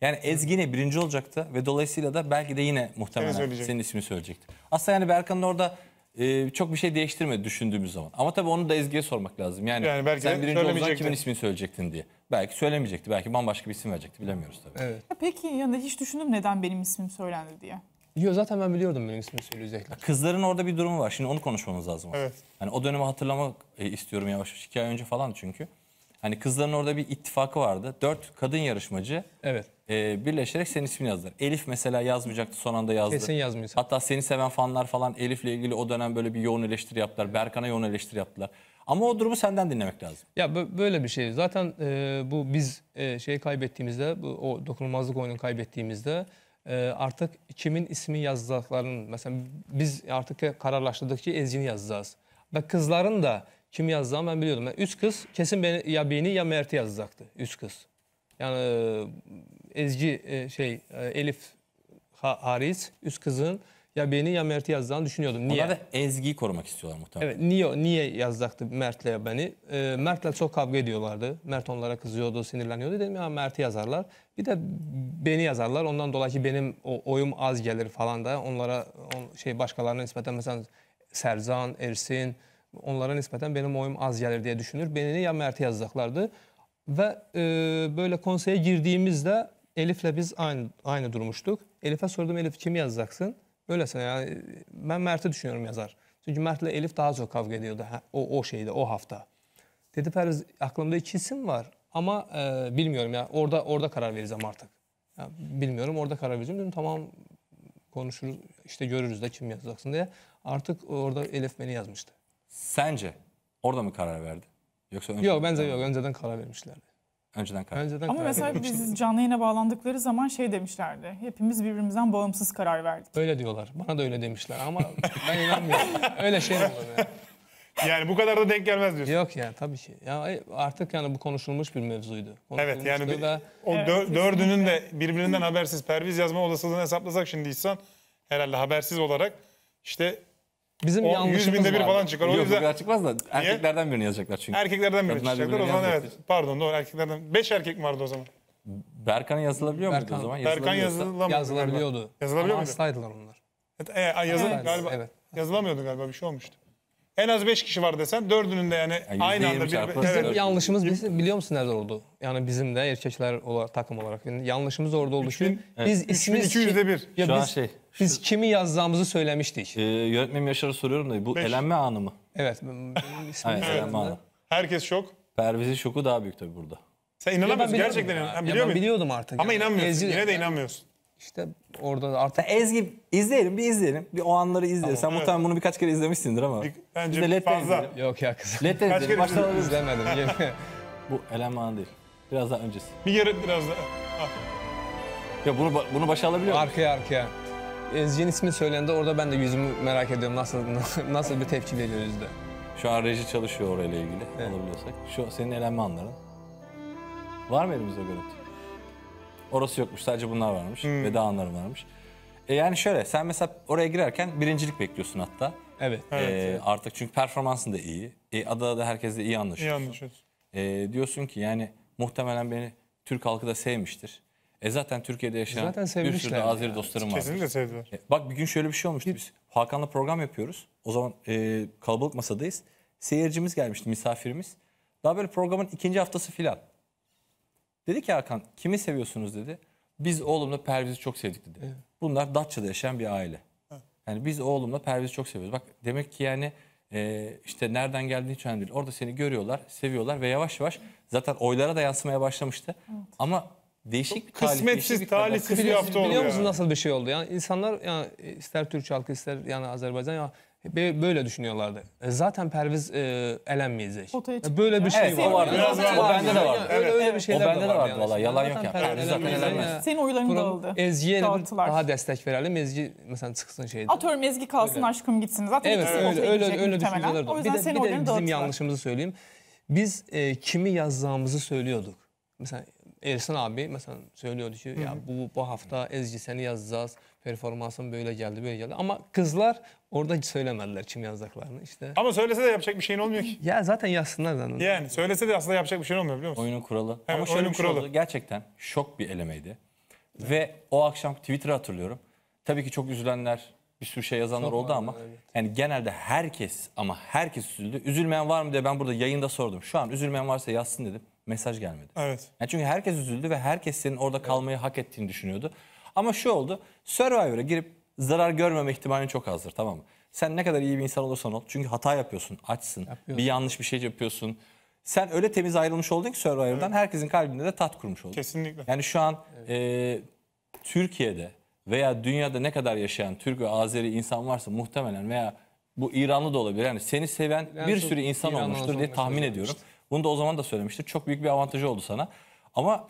Yani Ezgi yine birinci olacaktı ve dolayısıyla da belki de yine muhtemelen senin ismini söyleyecekti. Aslında yani Berkan'ın orada çok bir şey değiştirmedi düşündüğümüz zaman. Ama tabii onu da Ezgi'ye sormak lazım. Yani belki sen birinci olacaktın, kimin ismini söyleyecektin diye. Belki söylemeyecekti, belki bambaşka bir isim verecekti, bilemiyoruz tabii. Evet. Ya peki yani hiç düşündüm neden benim ismim söylendi diye. Yok zaten ben biliyordum benim ismimi söyleyecekler. Kızların orada bir durumu var, şimdi onu konuşmamız lazım. Evet. Yani o dönemi hatırlamak istiyorum yavaş, 2 ay önce falan çünkü. Hani kızların orada bir ittifakı vardı. 4 kadın yarışmacı birleşerek senin ismini yazdılar. Elif mesela yazmayacaktı, son anda yazdı. Kesin yazmıyor. Hatta seni seven fanlar falan Elif'le ilgili o dönem böyle bir yoğun eleştiri yaptılar. Berkan'a yoğun eleştiri yaptılar. Ama o durumu senden dinlemek lazım. Ya böyle bir şey. Zaten bu biz şeyi kaybettiğimizde, o dokunulmazlık oyununu kaybettiğimizde artık kimin ismi yazacaklarının, mesela biz artık kararlaştırdık ki Ezgi'ni yazacağız. Ve kızların da kim yazacağını ben biliyordum. Yani 3 kız kesin beni, ya beni ya Mert'i yazacaktı. 3 kız. Yani Ezgi, Elif hariç 3 kızın ya beni ya Mert'i yazacağını düşünüyordum. Niye? Onlar da Ezgi'yi korumak istiyorlar muhtemelen. Evet, niye yazacaktı Mert'le ya beni? Mert'le çok kavga ediyorlardı. Mert onlara kızıyordu, sinirleniyordu. Dedim ya Mert'i yazarlar. Bir de beni yazarlar. Ondan dolayı ki benim oyum az gelir falan da onlara başkalarına nispeten, mesela Serkan, Ersin, onlara nispeten benim oyum az gelir diye düşünür. Beni ya Mert'e yazacaklardı. Ve böyle konseye girdiğimizde Elif'le biz aynı durmuştuk. Elif'e sordum, Elif kimi yazacaksın? Öylesine yani ben Mert'i düşünüyorum yazar. Çünkü Mert'le Elif daha çok kavga ediyordu o hafta. Dedi Parviz, aklımda 2 isim var ama bilmiyorum ya orada karar vereceğim artık. Ya, bilmiyorum, orada karar vereceğim. Dedim tamam, konuşuruz işte, görürüz de kim yazacaksın diye. Artık orada Elif beni yazmıştı. Sence orada mı karar verdi? Yoksa yok, bence yok. Önceden karar vermişlerdi. Önceden ama karar mesela vermişlerdi. Biz canlı yayına bağlandıkları zaman demişlerdi. Hepimiz birbirimizden bağımsız karar verdik. Öyle diyorlar. Bana da öyle demişler ama ben inanmıyorum. Öyle şey olur yani. Yani bu kadar da denk gelmez diyorsun. Yok yani tabii ki. Ya artık yani bu konuşulmuş bir mevzuydu. Evet yani dördünün de birbirinden habersiz Parviz yazma olasılığını hesaplasak şimdi İhsan, herhalde habersiz olarak işte bizim 100.000'de bir falan çıkar. Yok, o yüzden çıkmaz da erkeklerden birini yazacaklar çünkü. Erkeklerden birini yazacaklar. O zaman evet. Pardon, doğru, erkeklerden. 5 erkek vardı o zaman. Berkan'a yazılabiliyor muydu o zaman? Berkan yazılabiliyordu. Yazılabiliyor muydu? Hastaydılar onlar. Yazılamıyordu galiba, bir şey olmuştu. En az 5 kişi var desen 4'ünün de yani aynı anda bizim yanlışımız biliyor musun nerede oldu? Yani bizim de erkekler olarak, takım olarak yanlışımız orada oldu. Biz ismimiz 200'de 1. Ya biz kimi yazacağımızı söylemiştik. Yönetmenim Yaşar'a soruyorum da bu elenme anı mı? Evet. Elenme anı. Herkes şok. Parviz'in şoku daha büyük tabii burada. Sen inanamıyorsun gerçekten. Ben biliyordum artık. Ama inanmıyorsun. Yine de inanmıyorsun. İşte orada artık Ezgi izleyelim. Bir o anları izleyelim. Tamam, sen muhtemelen bunu birkaç kere izlemişsindir ama. Bence fazla. İzleyelim. Yok ya kız. Kaç kere baştan izlemedim. Bu eleman değil. Biraz daha öncesi. Biraz daha. Ya bunu başa alabiliyor musun? Arkaya. Ezgi'nin ismi söylendi. Orada ben de yüzümü merak ediyorum. Nasıl bir tepki veriyor yüzde. Şu an reji çalışıyor orayla ilgili. Evet. Alabiliyorsak. Şu senin elenme anların. Var mı elimizde görüntü? Orası yokmuş, sadece bunlar varmış. Veda anları varmış. Yani şöyle, sen mesela oraya girerken birincilik bekliyorsun hatta. Evet. Artık çünkü performansın da iyi. Adada da herkesle iyi anlaşıyorsun. Diyorsun ki yani muhtemelen beni Türk halkı da sevmiştir. Zaten Türkiye'de yaşayan bir sürü de Azeri dostlarım var. Kesinlikle sevdiler. Bak bir gün şöyle bir şey olmuştu. Biz Hakan'la program yapıyoruz. O zaman kalabalık masadayız. Seyircimiz gelmişti, misafirimiz. Daha böyle programın 2. haftası filan. Dedi ki Hakan, kimi seviyorsunuz dedi. Biz oğlumla Parviz'i çok sevdik dedi. Evet. Bunlar Datça'da yaşayan bir aile. Evet. Yani biz oğlumla Parviz'i çok seviyoruz. Bak demek ki yani işte nereden geldiği hiç önemli değil. Orada seni görüyorlar, seviyorlar ve yavaş yavaş zaten oylara da yansımaya başlamıştı. Evet. Ama değişik bir kısmetsiz, talihsiz bir hafta oldu. Biliyor musunuz nasıl bir şey oldu? Yani insanlar yani ister Türk halkı ister yani Azerbaycan ya böyle düşünüyorlardı. Zaten Parviz elenmeyecek. Böyle bir şey var. O bende de vardı. Öyle bir şeyler vardı. O bende de vardı vallahi. Yalan yok ya. Parviz zaten elenmez. Senin oyların da oldu. Ezgi'ye daha destek verelim. Ezgi mesela çıksın şeyde. Atıyorum Ezgi kalsın aşkım gitsin. Zaten öyle düşünceler var. Bir de bizim yanlışımızı söyleyeyim. Biz kimi yazacağımızı söylüyorduk. Mesela Ersin abi mesela söylüyordu ki ya bu hafta Ezgi seni yazacağız. Performansın böyle geldi. Ama kızlar orada söylemediler kim yazacaklarını işte. Ama söylese de yapacak bir şeyin olmuyor ki. Ya zaten yazsınlar da. Yani söylese de aslında yapacak bir şeyin olmuyor, biliyor musun? Oyunun kuralı. Evet, ama şöyle bir şey oldu. Gerçekten şok bir elemeydi. Ve o akşam Twitter'ı hatırlıyorum. Tabii ki çok üzülenler, bir sürü şey yazanlar çok oldu ama evet. Yani genelde herkes ama herkes üzüldü. Üzülmeyen var mı diye ben burada yayında sordum. Şu an üzülmeyen varsa yazsın dedim. Mesaj gelmedi. Evet. Yani çünkü herkes üzüldü ve herkes senin orada kalmayı hak ettiğini düşünüyordu. Ama şu oldu. Survivor'a girip zarar görmeme ihtimalin çok azdır, tamam mı? Sen ne kadar iyi bir insan olursan ol. Çünkü hata yapıyorsun, açsın. Bir yanlış bir şey yapıyorsun. Sen öyle temiz ayrılmış oldun ki Survivor'dan herkesin kalbinde de tat kurmuş oldun. Kesinlikle. Yani şu an Türkiye'de veya dünyada ne kadar yaşayan Türk ve Azeri insan varsa muhtemelen veya bu İranlı da olabilir. Yani seni seven bir sürü insan olmuştur diye tahmin ediyorum. Bunu da o zaman da söylemiştir. Çok büyük bir avantajı oldu sana. Ama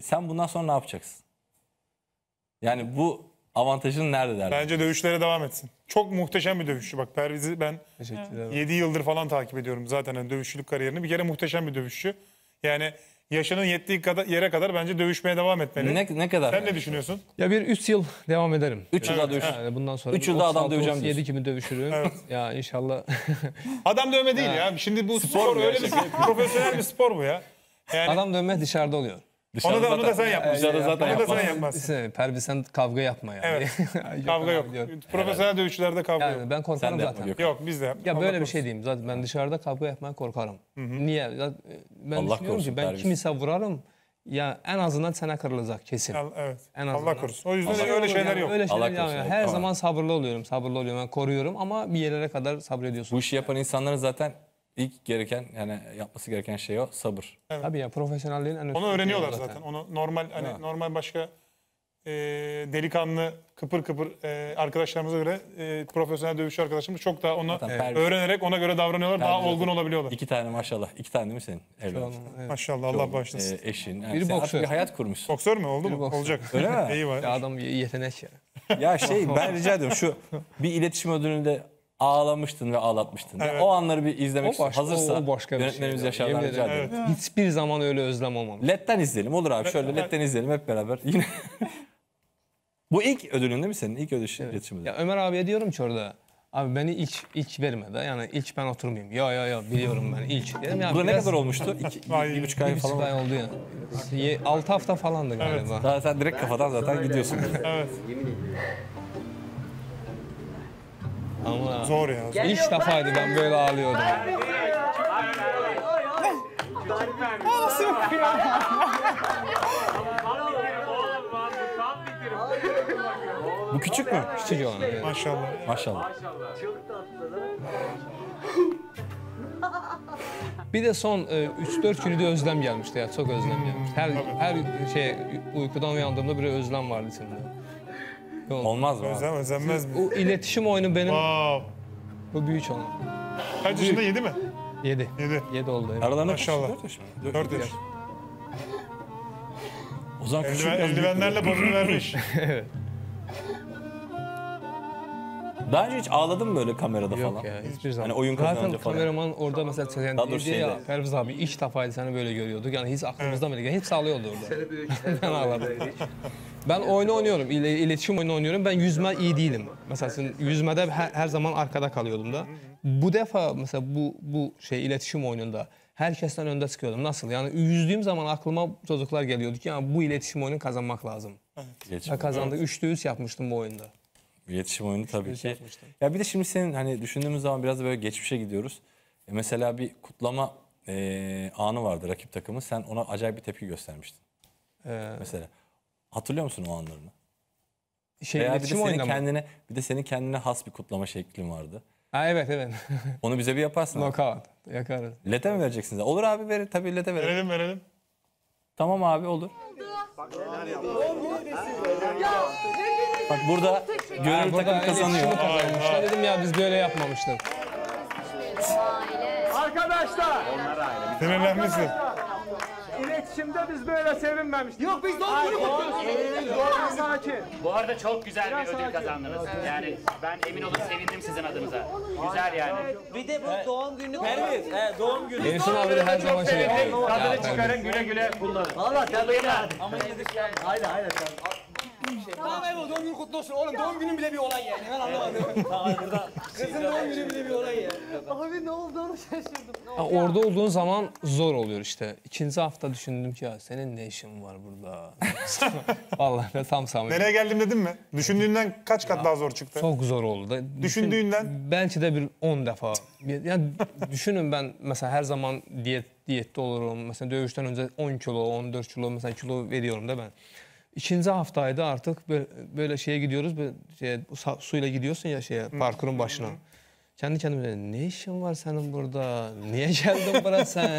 sen bundan sonra ne yapacaksın? Yani bu avantajın nerede derler? Bence dövüşlere devam etsin. Çok muhteşem bir dövüşçü. Bak Perviz'i ben 7 yıldır falan takip ediyorum zaten yani dövüşçülük kariyerini. Bir kere muhteşem bir dövüşçü. Yani yaşının yettiği kadar, yere kadar bence dövüşmeye devam etmeli. Ne kadar? Sen ne düşünüyorsun? Ya bir 3 yıl devam ederim. 3 yılda dövüş. Yani bundan sonra 3 yılda adam döveceğim diyorsun. 7 kimi dövüşürüm. Ya inşallah. Adam dövme değil ya. Şimdi bu spor öyle bir profesyonel bir spor bu ya. Yani... Adam dövme dışarıda oluyor. Onu da, sen yapmışsın. Onu da sen yapmazsın. Perviz sen kavga yapma yani. Evet. Kavga yok. Profesyonel dövüşçülerde kavga yok. Yani ben korkarım zaten. Yok biz de yapmıyoruz. Ya böyle bir şey diyeyim zaten ben dışarıda kavga yapmaya korkarım. Hı-hı. Niye? Ben Allah düşünüyorum korusun, ki ben Perviz. Kimse vurarım ya en azından sana kırılacak kesin. Evet. En azından. Allah korusun. O yüzden öyle şeyler yok. Öyle şeyler yani. Her zaman sabırlı oluyorum. Sabırlı oluyorum. Ben koruyorum ama bir yerlere kadar sabrediyorsun. Bu işi yapan insanların zaten İlk gereken yani yapması gereken şey o sabır. Evet. Tabii ya profesyonelliğin en onu öğreniyorlar zaten. Onu normal hani normal başka delikanlı kıpır arkadaşlarımıza göre profesyonel dövüşçü arkadaşımız çok daha onu öğrenerek ona göre davranıyorlar. Perviz daha olgun olabiliyorlar. 2 tane maşallah. 2 tane değil mi senin? Evlat. Evet. Maşallah Allah bağışlasın. Eşin. Yani bir boksör. Bir hayat kurmuşsun. Boksör mü oldu mu? Olacak. Öyle mi? İyi var. Ya adam yetenek ya. Ya şey ben rica ediyorum şu bir iletişim ödülünde ağlamıştın ve ağlatmıştın. Evet. O anları bir izlemek için hazırsa yönetmenimiz yaşarlar rica ederim. Evet. Hiçbir zaman öyle özlem olmamış. LED'den izleyelim olur abi. Şöyle LED'den izleyelim hep beraber. Yine bu ilk ödülün değil mi senin? İlk ödülün iletişimde. Ya Ömer abiye diyorum ki orada abi beni ilk verme de yani ilk ben oturmayayım. Ya biliyorum ben ilk dedim. Ya, burada ne kadar olmuştu? 1,5 ay falan oldu. Oldu yani. 6 hafta falandı galiba. Evet. Sen direkt kafadan zaten gidiyorsun. Evet. Ama zor ya. İlk defaydı ben böyle ağlıyordum. Bu küçük mü? Küçük olan. Evet. Maşallah. Maşallah. Çok tatlı. Bir de son 3-4 günde özlem gelmişti ya. Çok özlem gelmişti. Her şey uykudan uyandığımda bir özlem vardı içimde. Olmaz mı? Özenmez mi? O iletişim oyunu benim. Wow. Bu büyük olan. Kaç yaşında 7 mi? 7. 7 oldu. Aralarında maşallah. 4 yaş. O zaman eldivenlerle bozunu vermiş. Evet. Daha önce hiç ağladın mı böyle kamerada yok falan? Yok ya hiçbir zaman. Hani oyun zaten kameraman orada mesela çeken ya Perviz abi ilk defaydı seni böyle görüyorduk. Yani hiç aklımızda bile değil. Hep sağlıyordu orada. Ben ağladım. Ben oyunu oynuyorum, iletişim oyunu oynuyorum. Ben yüzme iyi değilim. Mesela yüzmede her zaman arkada kalıyordum da. Bu defa mesela bu şey iletişim oyununda herkesten önde çıkıyordum. Nasıl? Yani yüzdüğüm zaman aklıma çocuklar geliyordu ki yani bu iletişim oyununu kazanmak lazım. Evet. Kazandık. 3-3 yapmıştım bu oyunda. İletişim oyunu tabii ki. Yapmıştım. Ya bir de şimdi senin hani düşündüğümüz zaman biraz böyle geçmişe gidiyoruz. Mesela bir kutlama anı vardı rakip takımı. Sen ona acayip bir tepki göstermiştin. Mesela. Hatırlıyor musun o anlarını? Bir de senin kendine has bir kutlama şeklin vardı. Ha evet. Onu bize bir yaparsın. Knockout. Yakarız. LED'e mi vereceksiniz? Olur abi verin. Tabii LED'e verelim. Verelim. Tamam abi olur. Bak neler yaptı. Bak burada gönül takım kazanıyor. Kazanmışlar. Dedim ya biz böyle yapmamıştık. Arkadaşlar. Sinirlenmişsin. İletişimde biz böyle sevinmemiştik. Yok biz doğru kutluyoruz. Bu arada çok güzel bir ödül kazandınız. Yani ben emin olun sevindim sizin adınıza. Güzel yani. Bir de bu doğum günü. Perviz. Doğum günü. Ersin abi de her zaman şey yapıyor. Tadını çıkarın güle güle kullanın. Valla tadını. Ama yedik yani. Haydi. bir şey. Tamam Evo, doğum günü kutlu olsun. Oğlum doğum günün bile bir olay yani. Ben anlamadım. Tamam burada. Kızın doğum günü bile bir olay yani. Abi ne olduğunu şaşırdım. Orada olduğun zaman zor oluyor işte. İkinci hafta düşündüm ki ya senin ne işin var burada? Vallahi tam samimi. Nereye geldim dedim mi? Düşündüğünden kaç kat daha zor çıktı? Çok zor oldu. Düşündüğünden? Belki de bir 10 defa. Yani düşünün ben mesela her zaman diyette olurum. Mesela dövüşten önce 10 kilo, 14 kilo mesela kilo veriyorum da ben. İkinci haftaydı artık böyle şeye gidiyoruz. Böyle şeye, suyla gidiyorsun ya şeye, parkurun başına. Kendi kendime ne işin var senin burada? Niye geldin buraya sen?